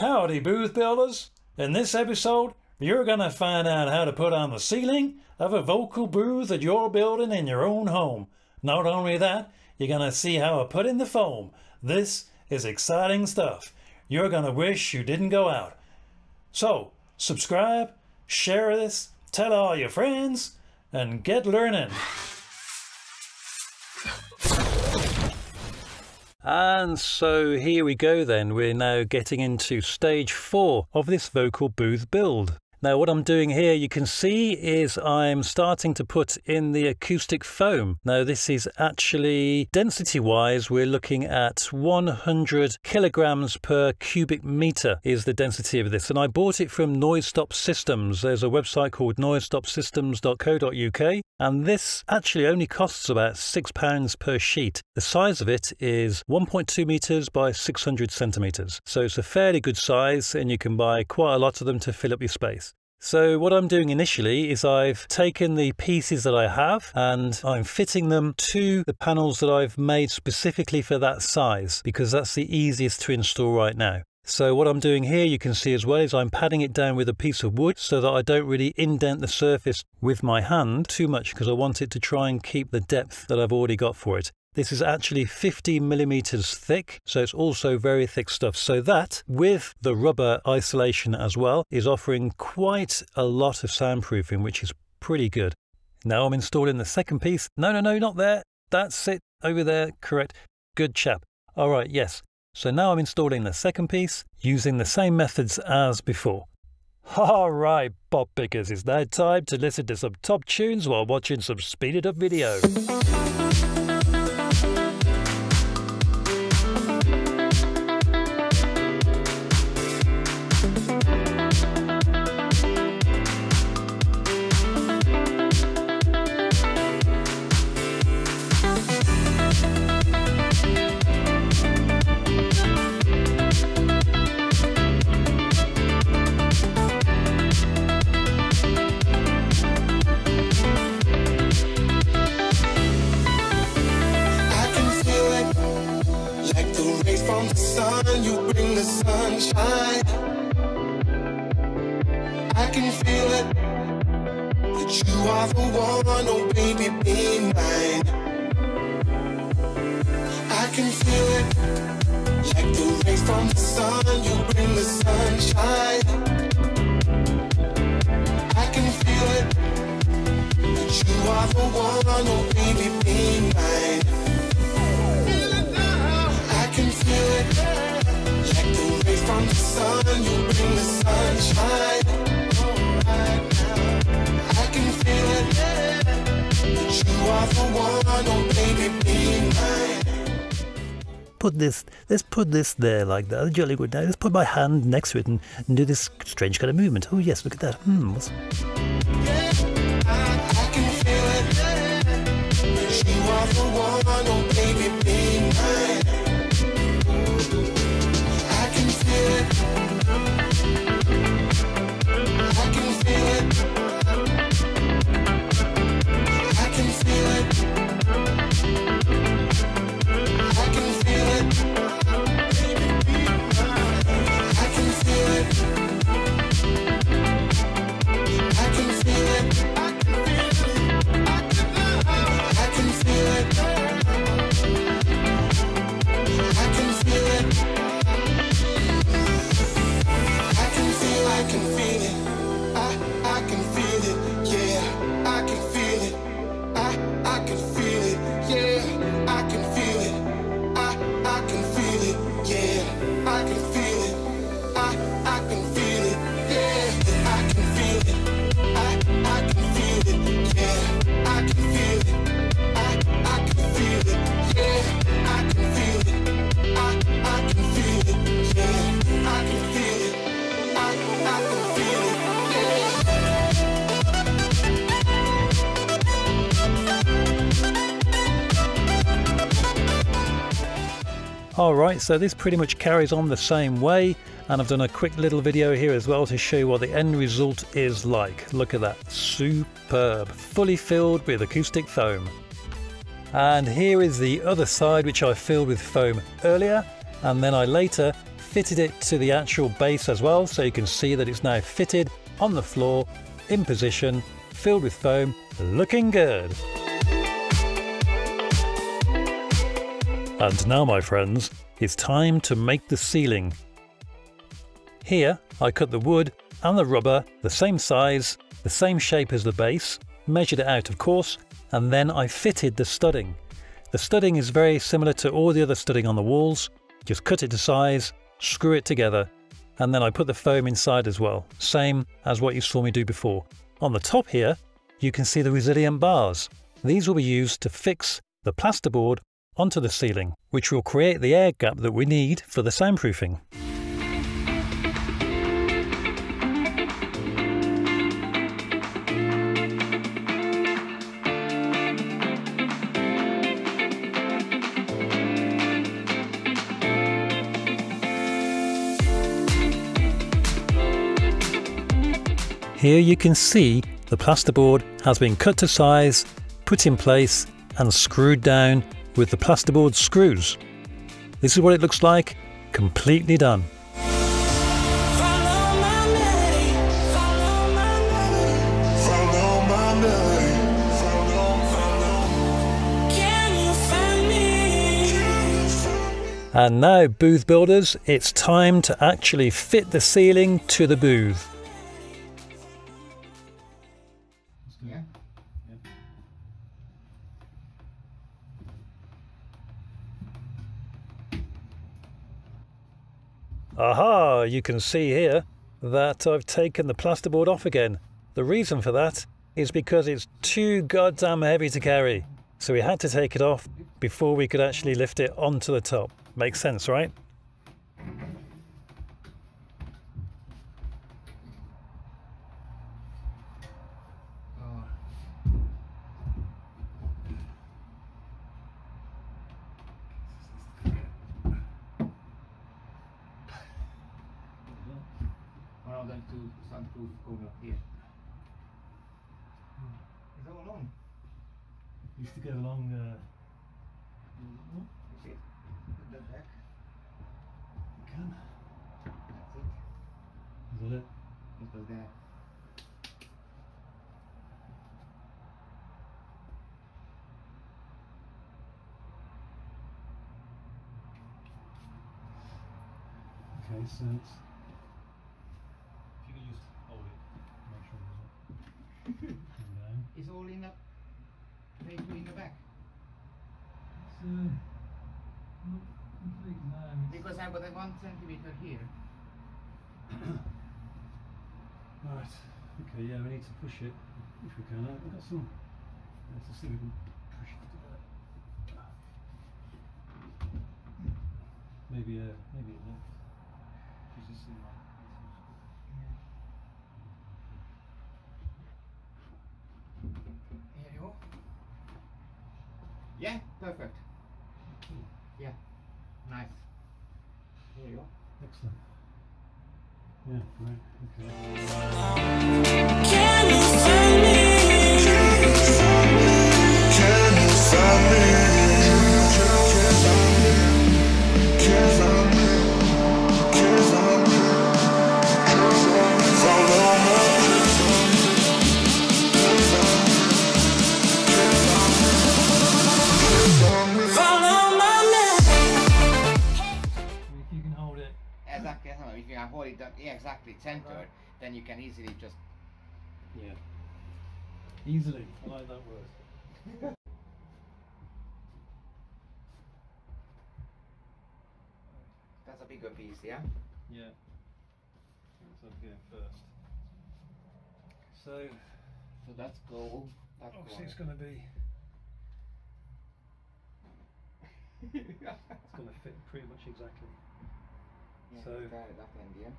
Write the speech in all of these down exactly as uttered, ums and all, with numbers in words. Howdy, booth builders! In this episode, you're going to find out how to put on the ceiling of a vocal booth that you're building in your own home. Not only that, you're going to see how I put in the foam. This is exciting stuff. You're going to wish you didn't go out. So, subscribe, share this, tell all your friends, and get learning. And so here we go then, we're now getting into stage four of this vocal booth build. Now what I'm doing here, you can see, is I'm starting to put in the acoustic foam. Now this is actually, density wise, we're looking at one hundred kilograms per cubic meter is the density of this. And I bought it from Noise Stop Systems. There's a website called noise stop systems dot co dot U K. And this actually only costs about six pounds per sheet. The size of it is one point two meters by six hundred centimeters. So it's a fairly good size and you can buy quite a lot of them to fill up your space. So what I'm doing initially is I've taken the pieces that I have and I'm fitting them to the panels that I've made specifically for that size, because that's the easiest to install right now. So what I'm doing here, you can see as well, is I'm padding it down with a piece of wood so that I don't really indent the surface with my hand too much, because I want it to try and keep the depth that I've already got for it. This is actually fifty millimeters thick, so it's also very thick stuff. So that, with the rubber isolation as well, is offering quite a lot of soundproofing, which is pretty good. Now I'm installing the second piece. No, no, no, not there. That's it. Over there. Correct. Good chap. All right. Yes. So now I'm installing the second piece using the same methods as before. All right, Bob Pickers, it's now time to listen to some top tunes while watching some speeded up video. You bring the sunshine. I can feel it, that you are the one. Oh baby, be mine. I can feel it, like the rays from the sun. You bring the sunshine. I can feel it, that you are the one. Oh baby, be mine. I can feel it, like the rays from the sun, you bring the sunshine. I can feel it, that you are the one. Oh baby, be mine. Put this, let's put this there like that. Jolly good. Now let's put my hand next to it and, and do this strange kind of movement. Oh yes, look at that. Hmm. What's... Yeah, I, I can feel it, that you are the one. Oh baby, be mine. Alright, so this pretty much carries on the same way, and I've done a quick little video here as well to show you what the end result is like. Look at that, superb, fully filled with acoustic foam. And here is the other side, which I filled with foam earlier, and then I later fitted it to the actual base as well, so you can see that it's now fitted on the floor, in position, filled with foam, looking good. And now, my friends, it's time to make the ceiling. Here I cut the wood and the rubber the same size, the same shape as the base, measured it out of course, and then I fitted the studding. The studding is very similar to all the other studding on the walls, just cut it to size, screw it together, and then I put the foam inside as well, same as what you saw me do before. On the top here you can see the resilient bars. These will be used to fix the plasterboard onto the ceiling, which will create the air gap that we need for the soundproofing. Here you can see the plasterboard has been cut to size, put in place and screwed down with the plasterboard screws. This is what it looks like, completely done. And now, booth builders, it's time to actually fit the ceiling to the booth. Aha, you can see here that I've taken the plasterboard off again. The reason for that is because it's too goddamn heavy to carry. So we had to take it off before we could actually lift it onto the top. Makes sense, right? Used to go along the uh, the back. You can. That's it. Is that it? It was there. Okay, so it's. If you could just hold it, make sure it doesn't. It's all in that. They do in the back. It's uh, not complete now. Because I've got a one centimetre here. Right, okay, yeah, we need to push it if we can. I've got some. Let's see if we can push it together. Maybe uh maybe it left. She's just in there. Yeah, perfect. Yeah, nice. There you go. Excellent. Yeah, right. Okay. If you hold it up, yeah, exactly centered, right, then you can easily just. Yeah. Easily. I like that word. That's a bigger piece, yeah? Yeah. Let's look at it first. So. So that's gold. That's obviously, it's going to be. It's going to fit pretty much exactly. Yeah, so, that end, yeah?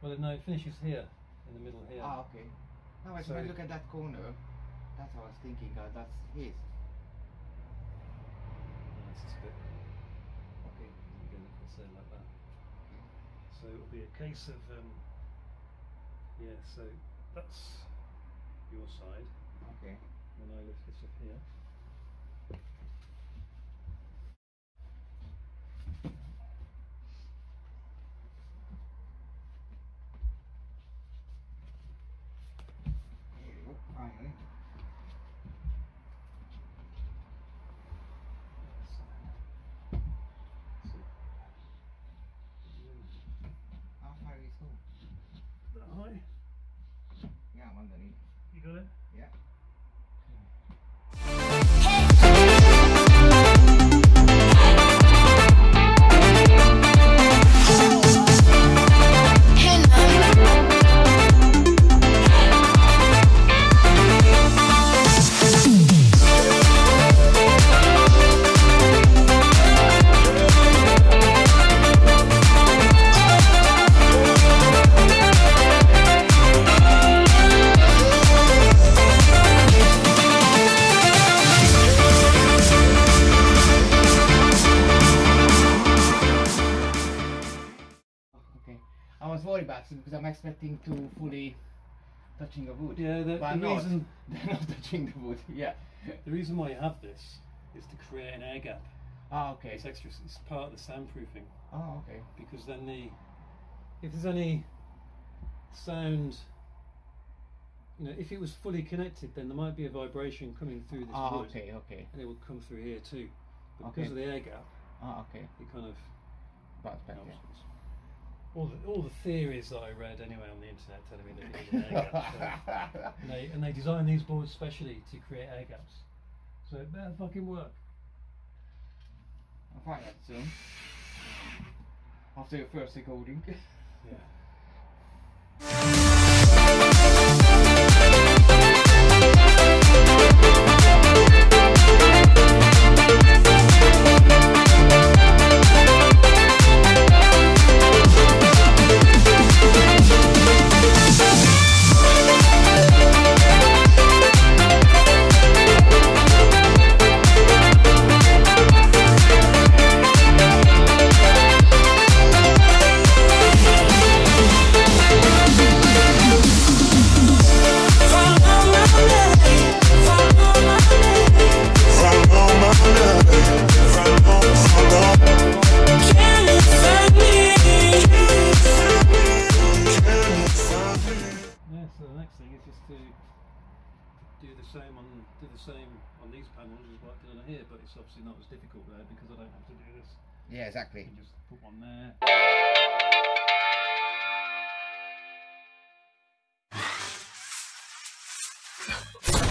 Well, no, it finishes here, in the middle here. Ah, okay. Now, I so, look at that corner, that's what I was thinking, uh, that's his. Yeah, it's just a bit. Okay. You can say it like that. Okay. So, it'll be a case of. Um, yeah, so that's your side. Okay. And I lift this up here. slightly? Yeah, I'm underneath. You got it? Yeah. I was worried about it because I'm expecting to fully touching the wood. Yeah, the, but the reason not, they're not touching the wood. Yeah, the reason why you have this is to create an air gap. Ah, okay. It's extra. It's part of the soundproofing. Oh, okay. Because then the if there's any sound, you know, if it was fully connected, then there might be a vibration coming through this ah, wood. okay, okay. And it would come through here too, but okay. because of the air gap. Ah, okay. It kind of. But, but, yeah. All the, all the theories that I read anyway on the internet telling me that you need an air gap. So, and, they, and they design these boards specially to create air gaps. So it better fucking work. I'll find that soon. After your first recording. Yeah. Do the same on these panels as what I've done here, but it's obviously not as difficult though because I don't have to do this. Yeah, exactly. You can just put one there.